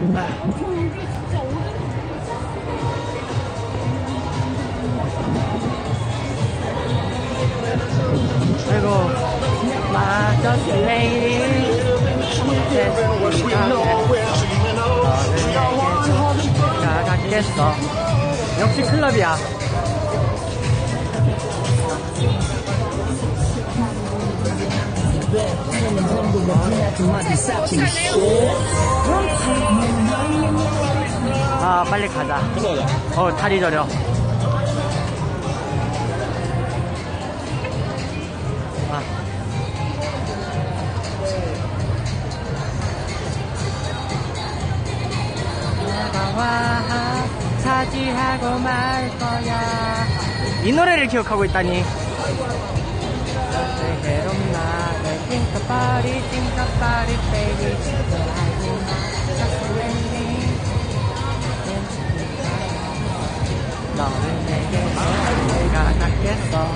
아이고, 마더스 레이디 자, 갔겠어. 역시 클럽이야. 아, 빨리 가자. 어, 다리 저려. 와, 차지하고 말 거야. 이 노래를 기억하고 있다니. 너는 내게 내가 낫겠어.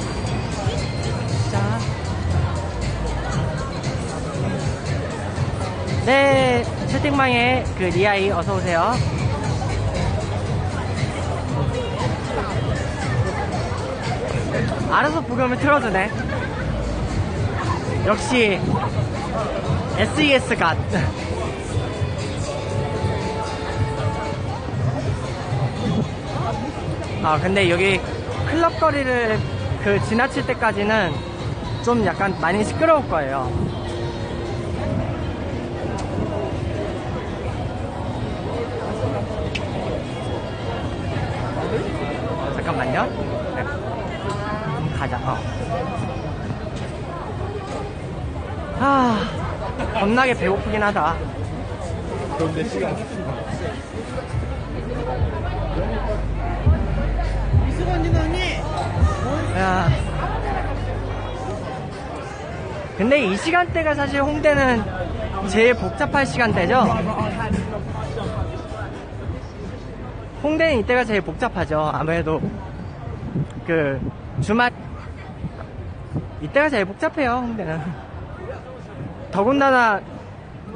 네, 채팅방에 그 리아이 어서 오세요. 알아서 부금을 틀어주네. 역시 SES 갓. 아, 근데 여기 클럽 거리를 그 지나칠 때까지는 좀 약간 많이 시끄러울 거예요. 잠깐만요. 네. 가자. 어. 아, 겁나게 배고프긴 하다. 그런데 시간 미숙언니는 언니. 야. 근데 이 시간대가 사실 홍대는 제일 복잡할 시간대죠. 홍대는 이때가 제일 복잡하죠. 아무래도 그 주말 이때가 제일 복잡해요, 홍대는. 더군다나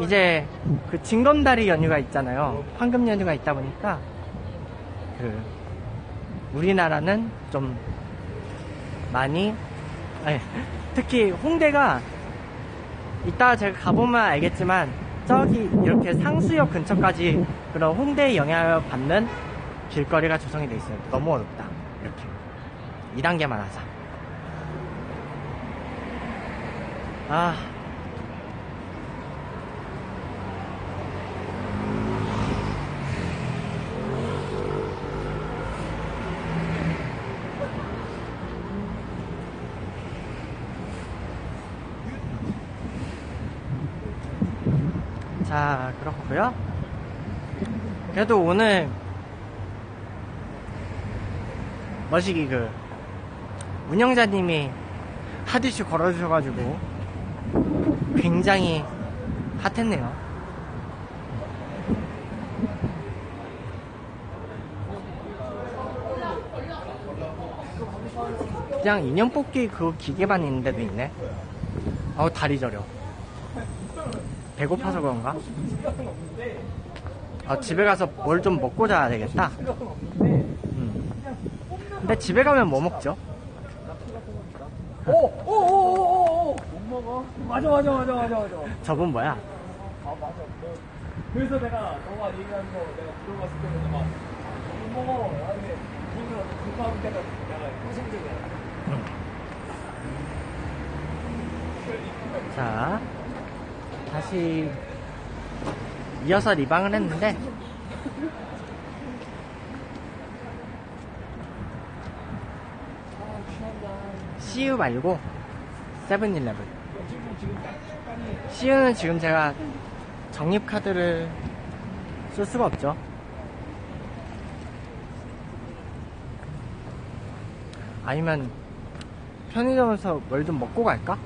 이제 그 징검다리 연휴가 있잖아요. 황금 연휴가 있다 보니까 그 우리나라는 좀 많이, 아니, 특히 홍대가 이따 제가 가보면 알겠지만 저기 이렇게 상수역 근처까지 그런 홍대의 영향을 받는 길거리가 조성이 돼 있어요. 너무 어렵다. 이렇게 2단계만 하자. 아, 자, 그렇고요. 그래도 오늘 멋있게 그 운영자님이 핫이슈 걸어주셔가지고 굉장히 핫했네요. 그냥 인형 뽑기 그 기계만 있는 데도 있네. 아우, 다리 저려. 배고파서 그런가? 아, 집에 가서 뭘 좀 먹고 자야 되겠다. 근데 집에 가면 뭐 먹죠? 오오오오오오! 못 먹어. 맞아. 저분 뭐야? 아, 맞아. 그래서 내가 너가 얘기하는 거 내가 들어갔을 때는 막 못 먹어. 아, 근데 오늘 급한 때가 내가 꼬심증이야. 자, 다시 이어서 리방을 했는데. CU 말고 세븐일레븐. CU는 지금 제가 적립카드를 쓸 수가 없죠. 아니면 편의점에서 뭘 좀 먹고 갈까?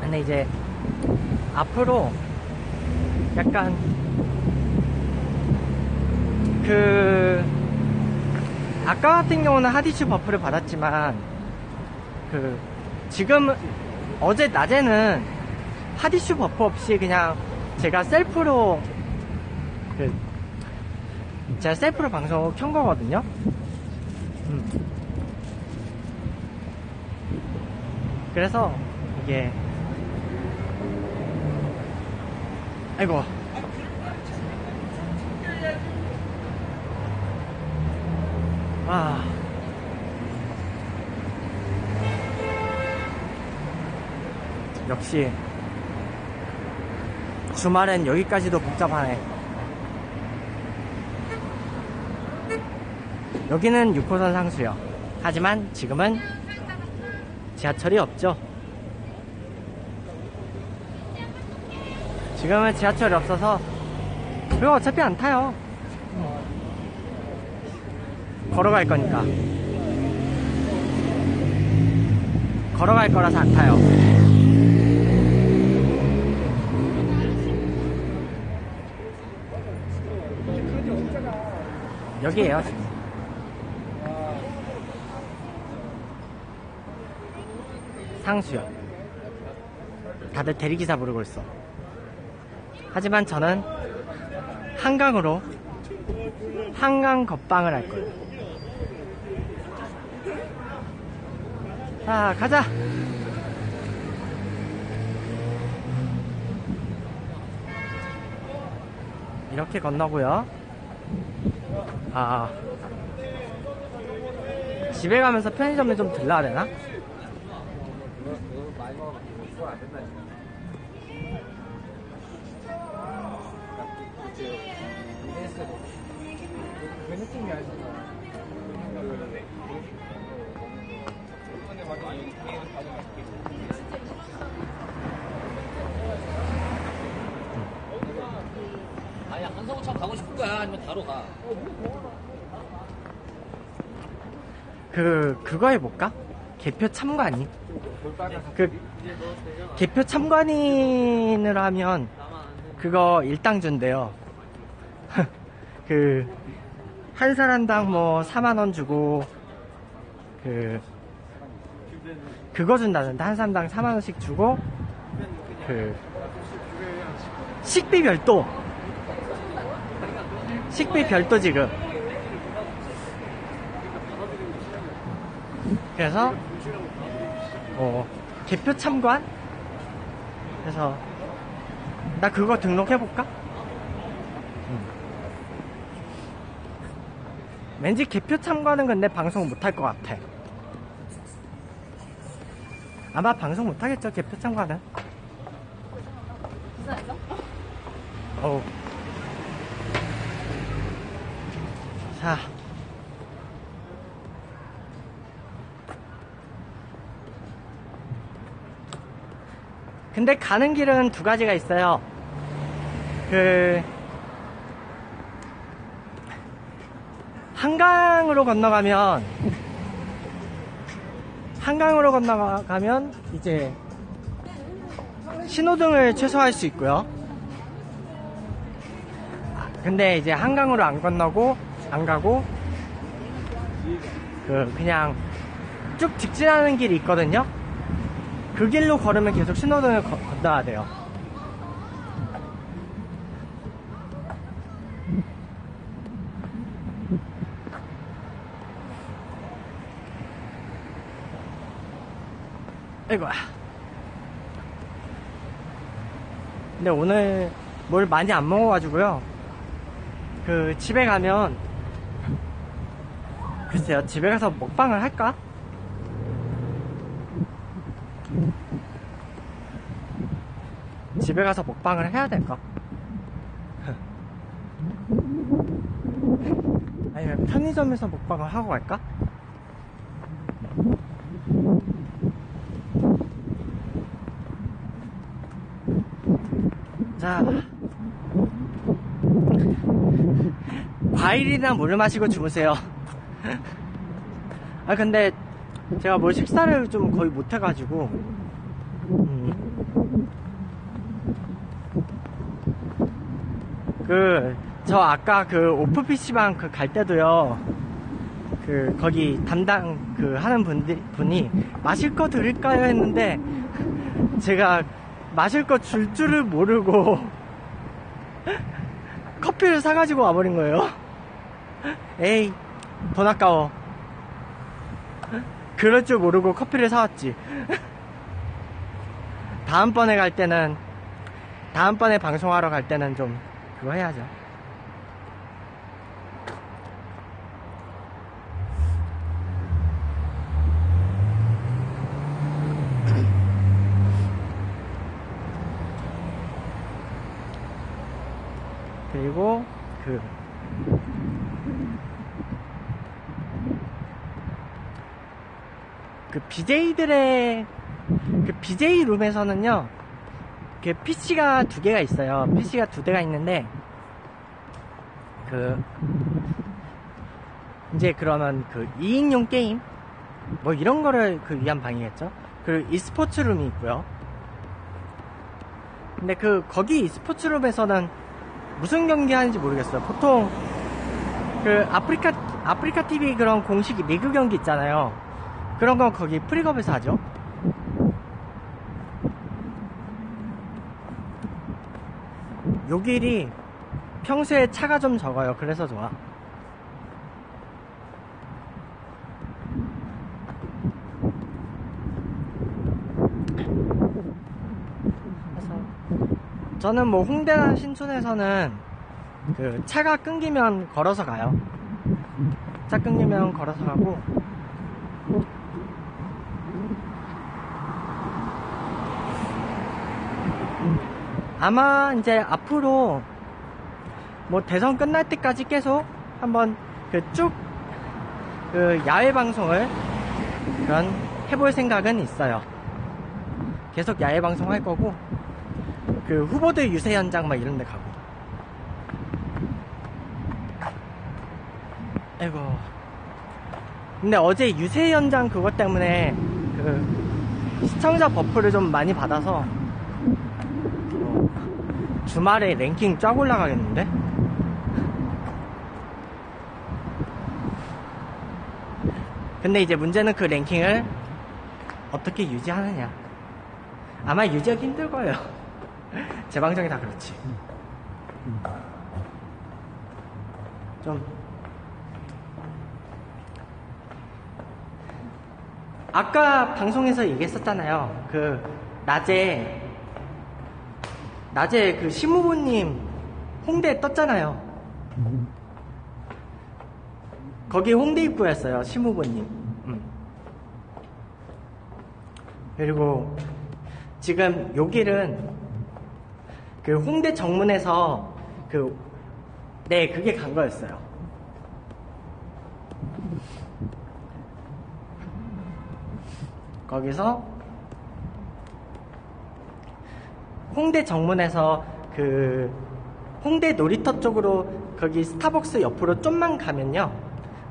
근데 이제 앞으로 약간 아까 같은 경우는 핫이슈 버프를 받았지만 지금 어제 낮에는 파디슈 버프 없이 그냥 제가 셀프로 방송 켠 거거든요. 그래서 이게 아이고 아. 역시 주말엔 여기까지도 복잡하네. 여기는 6호선 상수역. 하지만 지금은 지하철이 없죠. 지금은 지하철이 없어서 그리고 어차피 안 타요. 걸어갈 거니까. 걸어갈 거라서 안 타요. 여기에요. 상수역. 다들 대리기사 부르고 있어. 하지만 저는 한강으로 한강 걷방을 할 거예요. 자, 가자. 이렇게 건너고요. 아, 집에 가면서 편의점에 좀 들러야 되나? 가고 싶은 거야? 아니면 바로 가? 그거 해볼까? 개표 참관이? 개표 참관인으로 하면 그거 일당 준대요. 한 사람당 뭐 4만원 주고 그거 준다는데 한 사람당 4만원씩 주고 식비 별도! 식비 별도 지급. 그래서 개표 참관? 그래서 나 그거 등록해볼까? 왠지 개표 참관은 근데 방송 못할 것 같아. 아마 방송 못하겠죠, 개표 참관은. 어우. 자, 근데 가는 길은 두 가지가 있어요. 한강으로 건너가면 이제 신호등을 최소화할 수 있고요. 근데 이제 한강으로 안 가고 그냥 쭉 직진하는 길이 있거든요. 그 길로 걸으면 계속 신호등을 건너야 돼요. 아이고야. 근데 오늘 뭘 많이 안 먹어가지고요. 집에 가면 글쎄요, 집에 가서 먹방을 할까? 집에 가서 먹방을 해야 될까? 아니면 편의점에서 먹방을 하고 갈까? 자, 과일이나 물을 마시고 주무세요. 아, 근데 제가 뭘 식사를 좀 거의 못해가지고 저 아까 오프 PC방 갈 때도요 거기 담당 하는 분이 마실 거 드릴까요? 했는데 제가 마실 거 줄 줄을 모르고 커피를 사가지고 와버린 거예요. 에이, 돈 아까워. 그럴 줄 모르고 커피를 사왔지. 다음번에 방송하러 갈 때는 좀 그거 해야죠. 그리고 BJ들의 BJ 룸에서는요, PC가 2개가 있어요. PC가 2대가 있는데, 이제 그러면 2인용 게임? 뭐 이런 거를 위한 방이겠죠? 그리고 e스포츠 룸이 있고요. 근데 거기 e스포츠 룸에서는 무슨 경기 하는지 모르겠어요. 보통, 아프리카 TV 그런 공식 리그 경기 있잖아요. 그런 건 거기 프리컵에서 하죠. 요 길이 평소에 차가 좀 적어요. 그래서 좋아. 그래서 저는 뭐 홍대나 신촌에서는 차가 끊기면 걸어서 가요. 차 끊기면 걸어서 가고. 아마 이제 앞으로 뭐 대선 끝날 때까지 계속 한번 쭉 야외 방송을 해볼 생각은 있어요. 계속 야외 방송 할 거고, 후보들 유세 현장 막 이런 데 가고. 아이고. 근데 어제 유세 현장 그것 때문에 시청자 버프를 좀 많이 받아서 주말에 랭킹 쫙 올라가겠는데? 근데 이제 문제는 랭킹을 어떻게 유지하느냐. 아마 유지하기 힘들 거예요. 제 방정이 다 그렇지. 아까 방송에서 얘기했었잖아요. 낮에 신무부님 홍대 떴잖아요. 거기 홍대 입구였어요, 신무부님. 그리고 지금 요 길은 홍대 정문에서 그게 간 거였어요. 거기서 홍대 정문에서 홍대 놀이터 쪽으로, 거기 스타벅스 옆으로 좀만 가면요,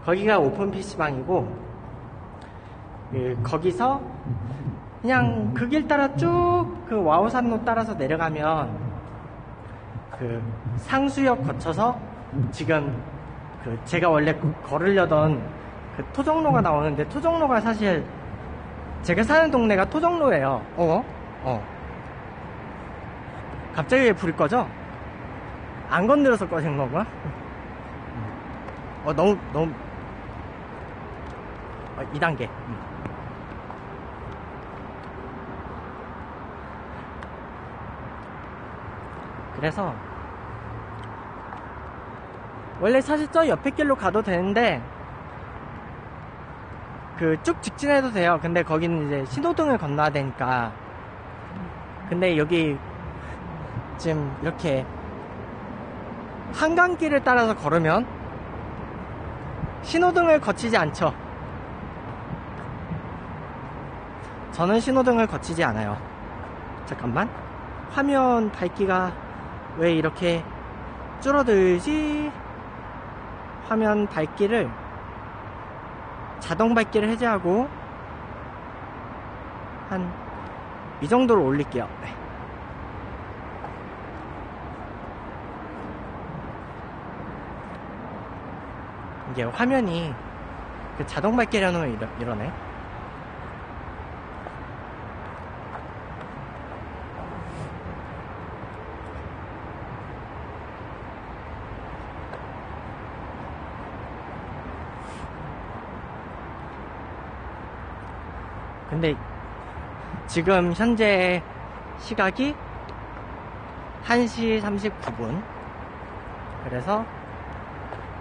거기가 오픈 PC방이고 거기서 그냥 그 길 따라 쭉 와우산로 따라서 내려가면 상수역 거쳐서 지금 제가 원래 걸으려던 토정로가 나오는데, 토정로가 사실 제가 사는 동네가 토정로예요. 갑자기 왜 불이 꺼져? 안 건드려서 꺼진 건가? 너무 2단계. 그래서 원래 사실 저 옆에 길로 가도 되는데 쭉 직진해도 돼요. 근데 거기는 이제 신호등을 건너야 되니까. 근데 여기 지금 이렇게 한강길을 따라서 걸으면 신호등을 거치지 않죠. 저는 신호등을 거치지 않아요. 잠깐만, 화면 밝기가 왜 이렇게 줄어들지? 화면 밝기를, 자동 밝기를 해제하고 한 이 정도로 올릴게요. 네. 화면이 자동 발길하면 이러네. 근데 지금 현재 시각이 1시 39분. 그래서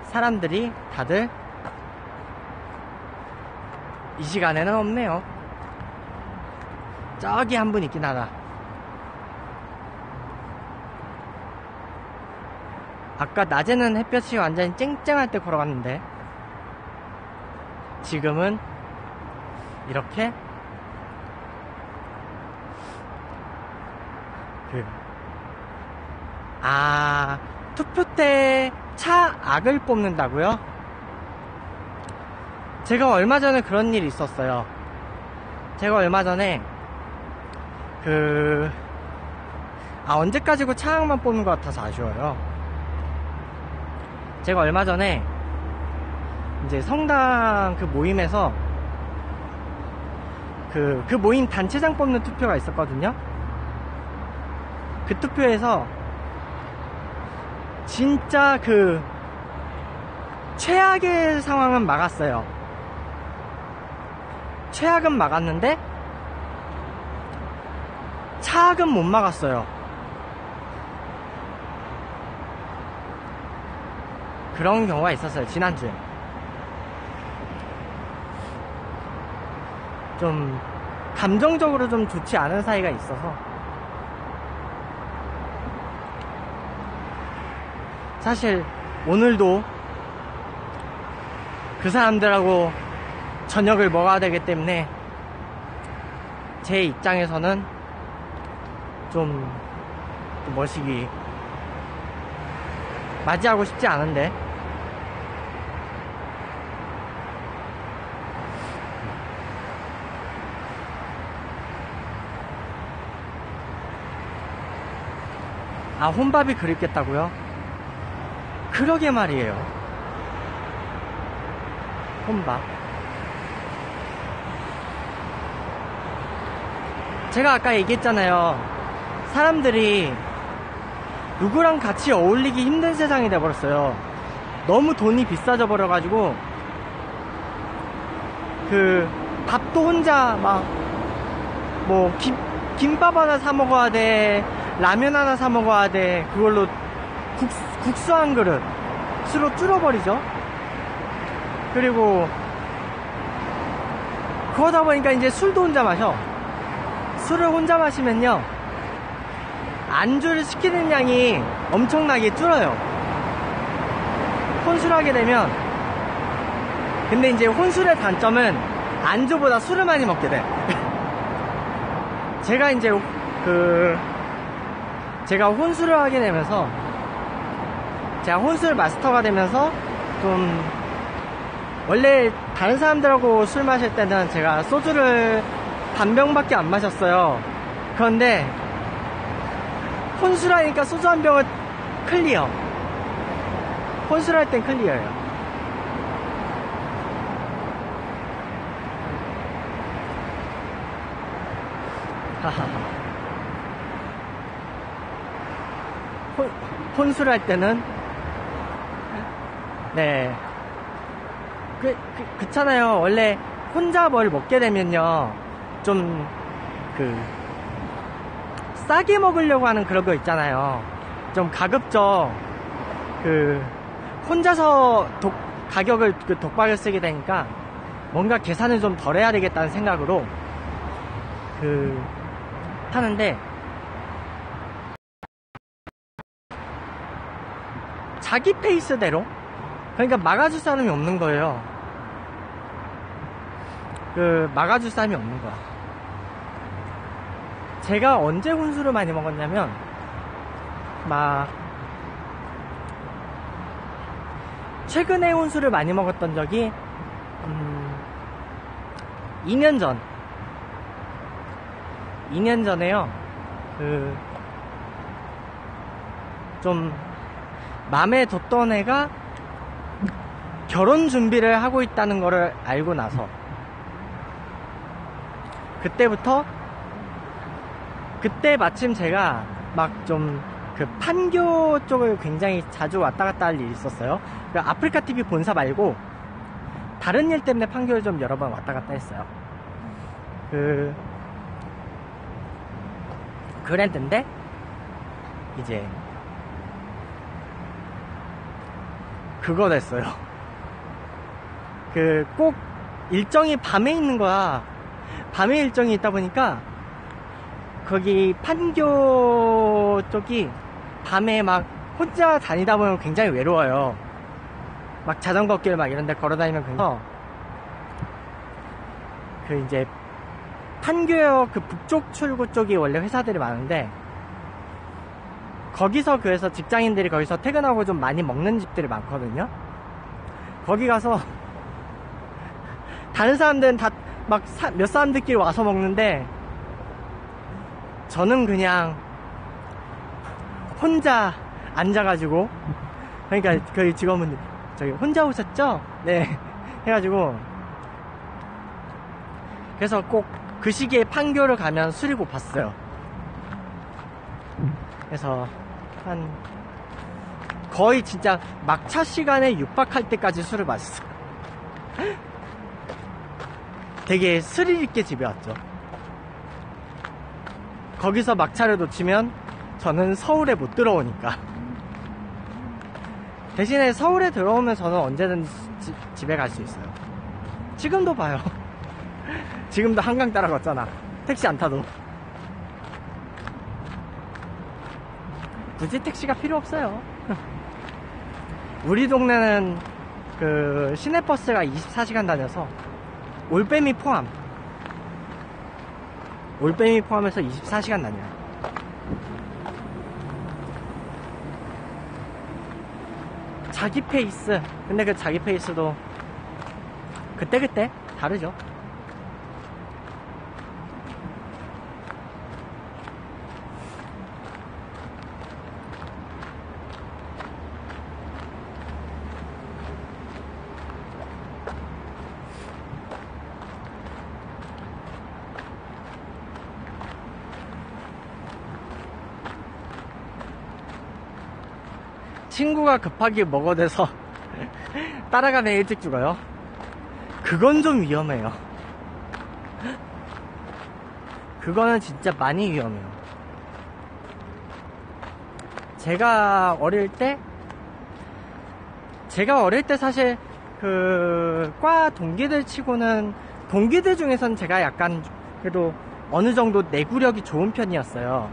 사람들이 다들 이 시간에는 없네요. 저기 한 분 있긴 하다. 아까 낮에는 햇볕이 완전히 쨍쨍할 때 걸어갔는데 지금은 이렇게 투표 때 차악을 뽑는다고요? 제가 얼마 전에 그런 일이 있었어요. 제가 얼마 전에 언제까지고 차악만 뽑는 것 같아서 아쉬워요. 제가 얼마 전에 이제 성당 모임에서 그 모임 단체장 뽑는 투표가 있었거든요. 그 투표에서 진짜 최악의 상황은 막았어요. 최악은 막았는데 차악은 못 막았어요. 그런 경우가 있었어요. 지난주에 좀 감정적으로 좀 좋지 않은 사이가 있어서 사실 오늘도 그 사람들하고 저녁을 먹어야 되기 때문에 제 입장에서는 좀 머시기 맞이하고 싶지 않은데 혼밥이 그립겠다고요? 그러게 말이에요. 혼밥. 제가 아까 얘기했잖아요. 사람들이 누구랑 같이 어울리기 힘든 세상이 돼버렸어요. 너무 돈이 비싸져 버려가지고 밥도 혼자 김밥 하나 사 먹어야 돼, 라면 하나 사 먹어야 돼. 그걸로 국수 한 그릇으로 줄어버리죠. 그리고 그러다 보니까 이제 술도 혼자 마셔. 술을 혼자 마시면요, 안주를 시키는 양이 엄청나게 줄어요. 혼술하게 되면. 근데 이제 혼술의 단점은 안주보다 술을 많이 먹게 돼. 제가 이제 제가 혼술을 하게 되면서, 제가 혼술 마스터가 되면서 좀, 원래 다른 사람들하고 술 마실 때는 제가 소주를 반병밖에 안 마셨어요. 그런데 혼술하니까 소주 한 병을 클리어. 혼술할 땐 클리어예요. 혼술할 때는 그렇잖아요. 원래 혼자 뭘 먹게 되면요, 좀 싸게 먹으려고 하는 그런 거 있잖아요. 좀 가급적 혼자서 가격을 독박을 쓰게 되니까 뭔가 계산을 좀 덜 해야 되겠다는 생각으로 하는데, 자기 페이스대로, 그러니까 막아줄 사람이 없는 거예요. 막아줄 사람이 없는 거야. 제가 언제 혼술을 많이 먹었냐면, 최근에 혼술을 많이 먹었던 적이, 2년 전에요. 좀, 마음에 뒀던 애가 결혼 준비를 하고 있다는 거를 알고 나서 그때 마침 제가 막 좀 그 판교 쪽을 굉장히 자주 왔다 갔다 할 일이 있었어요. 그러니까 아프리카TV 본사 말고 다른 일 때문에 판교를 좀 여러 번 왔다 갔다 했어요. 그랬는데 이제 그거 됐어요. 꼭 일정이 밤에 있는 거야. 밤에 일정이 있다 보니까 거기 판교 쪽이 밤에 막 혼자 다니다 보면 굉장히 외로워요. 막 자전거 길 막 이런 데 걸어 다니면 그래서 이제 판교역 북쪽 출구 쪽이 원래 회사들이 많은데 거기서 그래서 직장인들이 거기서 퇴근하고 좀 많이 먹는 집들이 많거든요. 거기 가서 다른 사람들은 다 막 몇 사람들끼리 와서 먹는데 저는 그냥 혼자 앉아가지고, 그러니까 그 직원분들 저기 혼자 오셨죠? 네 해가지고 그래서 꼭 그 시기에 판교를 가면 술이 고팠어요. 그래서 한 거의 진짜 막차 시간에 육박할 때까지 술을 마셨어요. 되게 스릴 있게 집에 왔죠. 거기서 막차를 놓치면 저는 서울에 못 들어오니까 대신에 서울에 들어오면 저는 언제든지 집에 갈 수 있어요. 지금도 봐요. 지금도 한강 따라 걷잖아. 택시 안 타도 굳이 택시가 필요 없어요. 우리 동네는 그 시내버스가 24시간 다녀서 올빼미 포함해서 24시간 다녀요. 자기 페이스. 근데 그 자기 페이스도 그때그때 다르죠. 친구가 급하게 먹어대서 따라가면 일찍 죽어요. 그건 좀 위험해요. 그거는 진짜 많이 위험해요. 제가 어릴 때 사실 그 과 동기들 치고는 동기들 중에선 제가 약간 그래도 어느 정도 내구력이 좋은 편이었어요.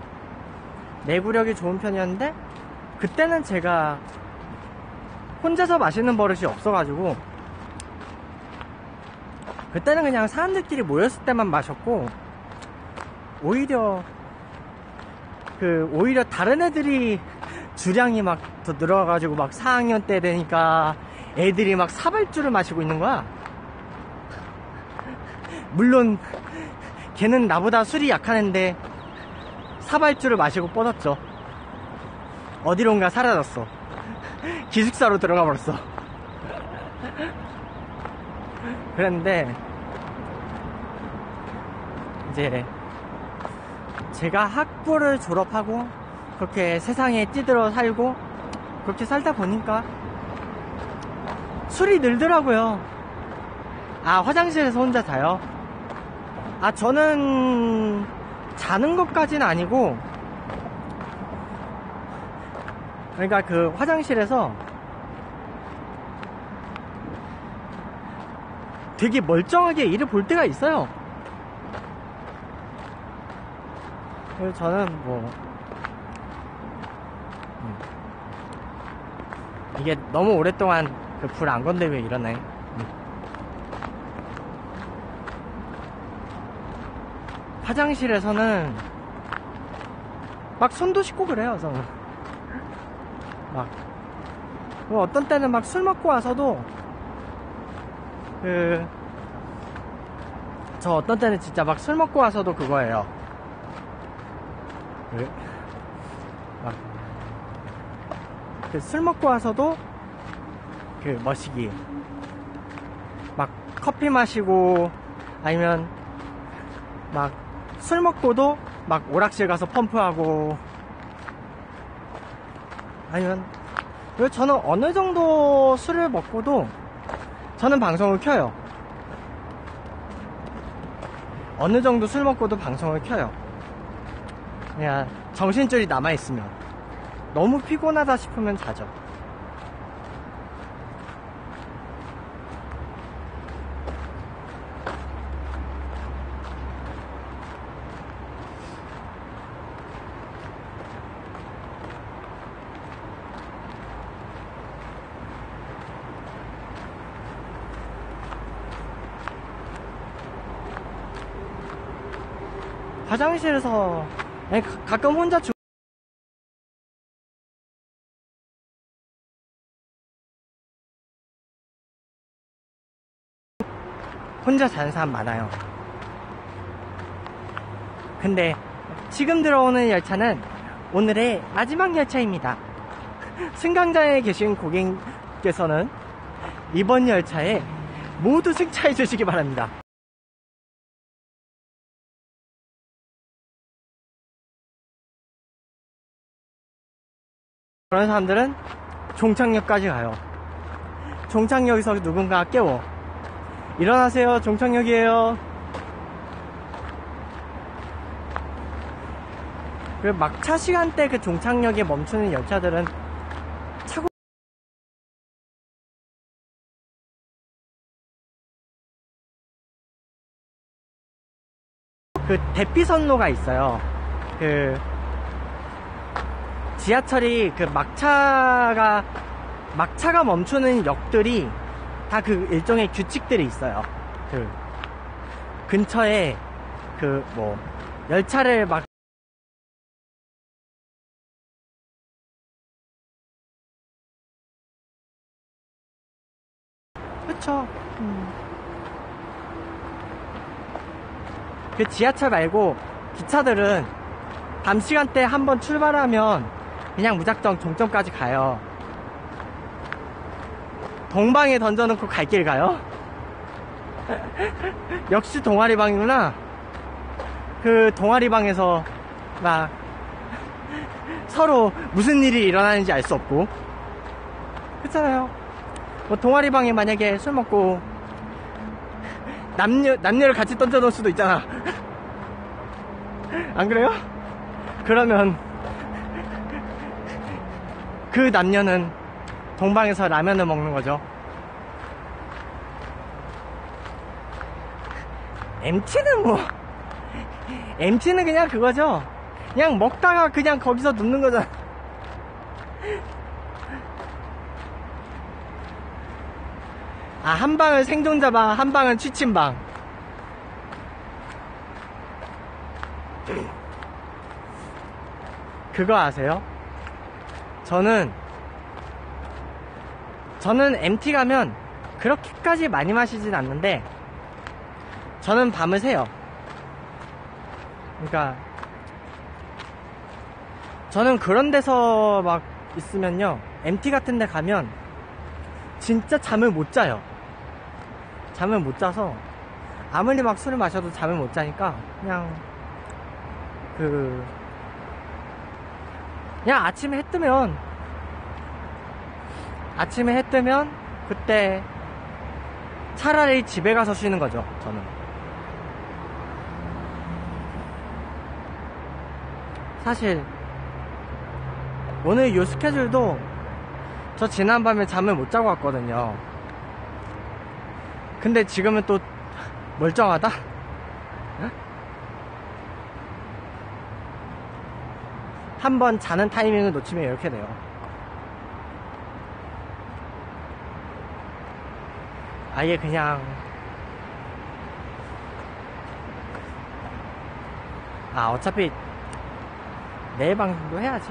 그때는 제가 혼자서 마시는 버릇이 없어가지고 그때는 그냥 사람들끼리 모였을 때만 마셨고 오히려 다른 애들이 주량이 막 더 늘어가지고 막 4학년 때 되니까 애들이 막 사발주를 마시고 있는 거야. 물론 걔는 나보다 술이 약한 애인데 사발주를 마시고 뻗었죠. 어디론가 사라졌어. 기숙사로 들어가 버렸어. 그런데 이제 제가 학부를 졸업하고 그렇게 세상에 뛰들어 살고 그렇게 살다 보니까 술이 늘더라고요. 아, 화장실에서 혼자 자요? 아, 저는 자는 것까지는 아니고 그러니까 그 화장실에서 되게 멀쩡하게 일을 볼 때가 있어요. 그래서 저는 뭐 이게 너무 오랫동안 그 불 안 건드리고 이러네. 화장실에서는 막 손도 씻고 그래요, 저는. 막 어떤 때는 막 술 먹고 와서도 그거예요. 술 먹고 와서도 그 머시기 막 커피 마시고 아니면 막 술 먹고도 막 오락실 가서 펌프하고 아니면 그리고 저는 어느 정도 술을 먹고도 저는 방송을 켜요. 어느 정도 술 먹고도 방송을 켜요. 그냥 정신줄이 남아있으면 너무 피곤하다 싶으면 자죠. 화장실에서 가끔 혼자 혼자 자는 사람 많아요. 근데 지금 들어오는 열차는 오늘의 마지막 열차입니다. 승강장에 계신 고객께서는 이번 열차에 모두 승차해 주시기 바랍니다. 그런 사람들은 종착역까지 가요. 종착역에서 누군가 깨워. 일어나세요, 종착역이에요. 그리고 막차 시간대 그 종착역에 멈추는 열차들은 차고 그 대피선로가 있어요. 그 지하철이 그 막차가 멈추는 역들이 다 그 일종의 규칙들이 있어요. 그 근처에 그 뭐 열차를 막 그쵸. 그 지하철 말고 기차들은 밤 시간대에 한번 출발하면 그냥 무작정 종점까지 가요. 동방에 던져놓고 갈 길 가요. 역시 동아리방이구나. 그 동아리방에서 막 서로 무슨 일이 일어나는지 알 수 없고 그렇잖아요. 뭐 동아리방에 만약에 술 먹고 남녀를 같이 던져놓을 수도 있잖아. 안 그래요? 그러면 그 남녀는 동방에서 라면을 먹는 거죠. MT는 뭐 MT는 그냥 그거죠. 그냥 먹다가 그냥 거기서 눕는 거잖아. 아, 한 방은 생존자방, 한 방은 취침방. 그거 아세요? 저는 MT 가면 그렇게까지 많이 마시진 않는데 저는 밤을 새요. 그러니까 저는 그런 데서 막 있으면요, MT 같은 데 가면 진짜 잠을 못 자요. 잠을 못 자서 아무리 막 술을 마셔도 잠을 못 자니까 그냥 아침에 해 뜨면 그때 차라리 집에 가서 쉬는 거죠. 저는 사실 오늘 요 스케줄도 저 지난밤에 잠을 못 자고 왔거든요. 근데 지금은 또 멀쩡하다? 한번 자는 타이밍을 놓치면 이렇게 돼요. 아예 그냥 어차피 내일 방송도 해야지.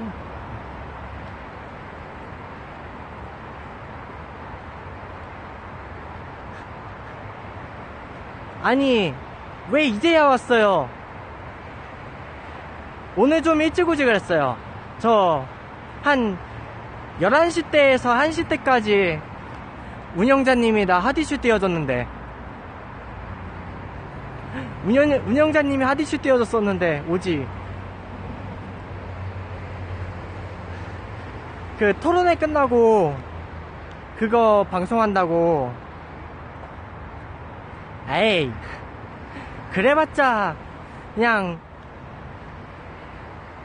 아니 왜 이제야 왔어요? 오늘 좀 일찍 오지 그랬어요. 저 한 11시 때에서 1시 때까지 운영자님이 나 하디슈 띄워줬는데, 운영자님이 하디슈 띄워줬었는데 오지. 그 토론회 끝나고 그거 방송한다고. 에이, 그래봤자 그냥,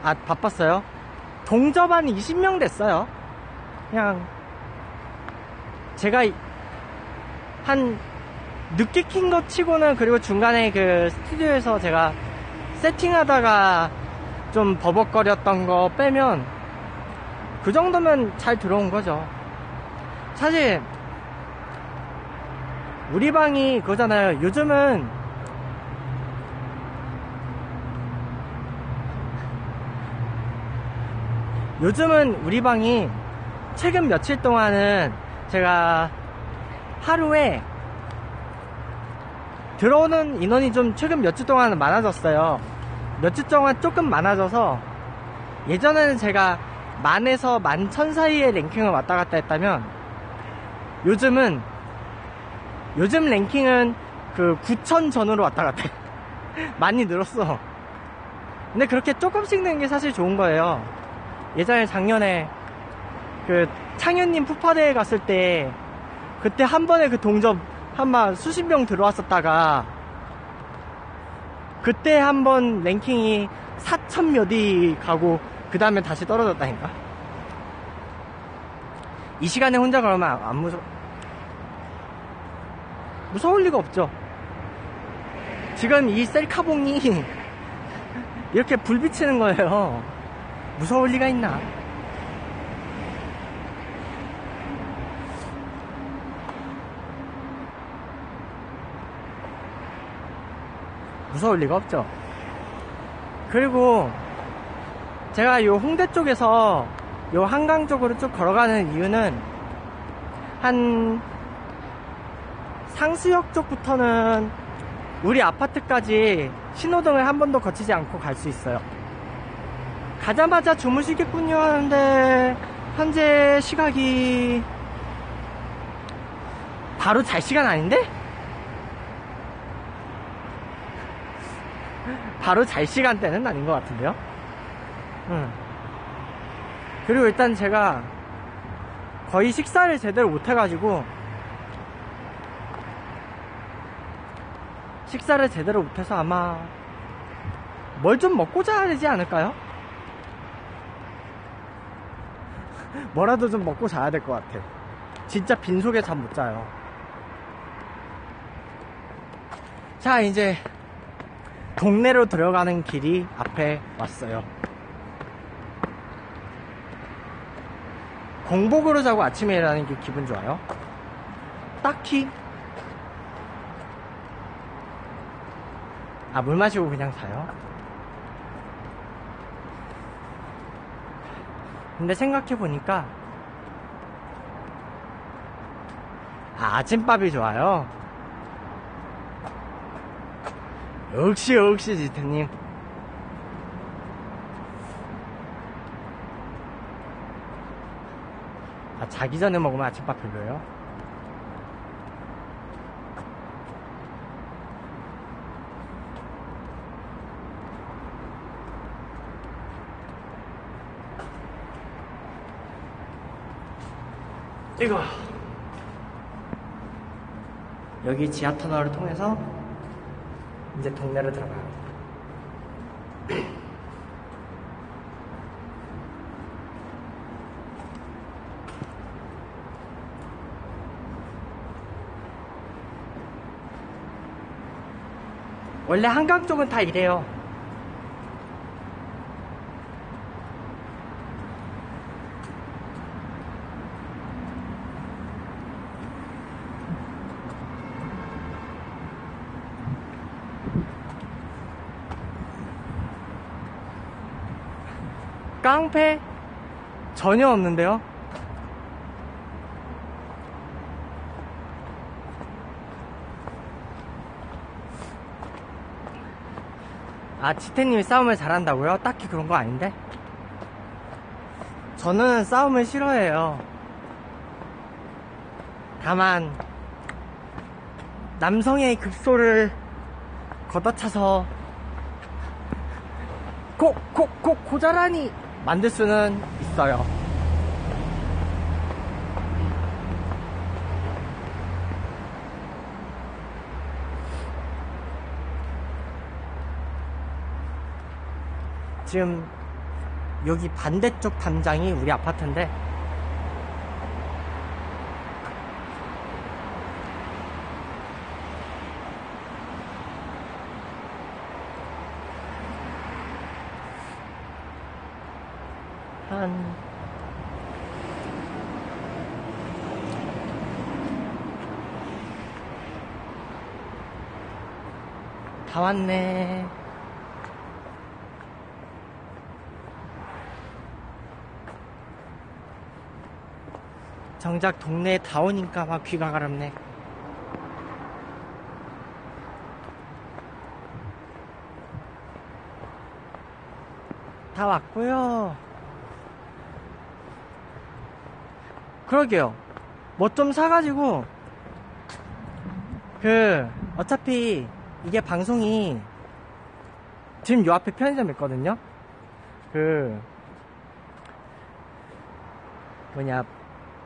아, 바빴어요. 동접 한 20명 됐어요. 그냥 제가 한 늦게 킨 것 치고는, 그리고 중간에 그 스튜디오에서 제가 세팅하다가 좀 버벅거렸던 거 빼면 그 정도면 잘 들어온 거죠. 사실 우리 방이 그거잖아요. 요즘은 우리 방이, 최근 며칠 동안은 제가 하루에 들어오는 인원이 좀 최근 며칠 동안은 많아졌어요. 며칠 동안 조금 많아져서, 예전에는 제가 10,000에서 11,000 사이의 랭킹을 왔다 갔다 했다면, 요즘 랭킹은 그 9,000 전후로 왔다 갔다 많이 늘었어. 근데 그렇게 조금씩 는 게 사실 좋은 거예요. 예전에 작년에 그 창현님 푸파대에 갔을 때, 그때 한 번에 그 동접 한번 수십 명 들어왔었다가, 그때 한번 랭킹이 4,000몇이 가고 그 다음에 다시 떨어졌다니까. 이 시간에 혼자 그러면 안 무서울 리가 없죠. 지금 이 셀카봉이 이렇게 불 비치는 거예요. 무서울 리가 있나. 무서울 리가 없죠. 그리고 제가 요 홍대 쪽에서 요 한강 쪽으로 쭉 걸어가는 이유는, 한 상수역 쪽부터는 우리 아파트까지 신호등을 한 번도 거치지 않고 갈 수 있어요. 가자마자 주무시겠군요 하는데, 현재 시각이 바로 잘 시간 아닌데? 바로 잘 시간대는 아닌 것 같은데요? 그리고 일단 제가 거의 식사를 제대로 못해가지고, 아마 뭘 좀 먹고 자야 되지 않을까요? 뭐라도 좀 먹고 자야 될 것 같아. 진짜 빈속에 잠 못 자요. 자, 이제 동네로 들어가는 길이 앞에 왔어요. 공복으로 자고 아침에 일하는 게 기분 좋아요? 딱히. 아, 물 마시고 그냥 자요? 근데 생각해보니까, 아침밥이 좋아요. 역시 지태님. 아, 자기 전에 먹으면 아침밥 별로예요? 이거 여기 지하터널을 통해서 이제 동네로 들어가요. 원래 한강 쪽은 다 이래요. 깡패? 전혀 없는데요? 아, 지태님이 싸움을 잘한다고요? 딱히 그런 거 아닌데? 저는 싸움을 싫어해요. 다만 남성의 급소를 걷어차서 고자란히 만들 수는 있어요. 지금 여기 반대쪽 담장이 우리 아파트인데 다 왔네. 정작 동네에 다 오니까 막 귀가 가렵네. 다 왔고요. 그러게요. 뭐 좀 사가지고 어차피 이게 방송이 지금 요 앞에 편의점 있거든요.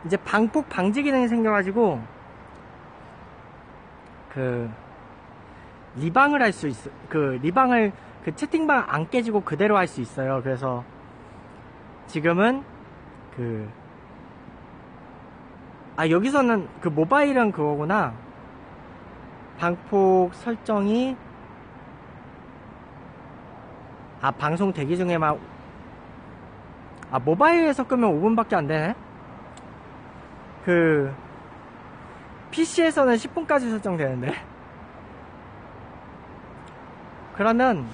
이제 방폭 방지 기능이 생겨가지고 리방을 할 수 있어. 리방을 채팅방 안 깨지고 그대로 할 수 있어요. 그래서 지금은 여기서는 모바일은 그거구나. 방폭 설정이 방송 대기 중에만 모바일에서 끄면 5분밖에 안 되네. PC에서는 10분까지 설정되는데 그러면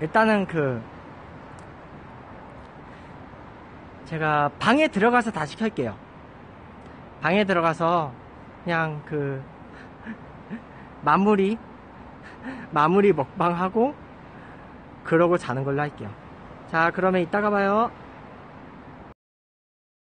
일단은 제가 방에 들어가서 다시 켤게요. 방에 들어가서 그냥 마무리 먹방하고 그러고 자는 걸로 할게요. 자, 그러면 이따가 봐요.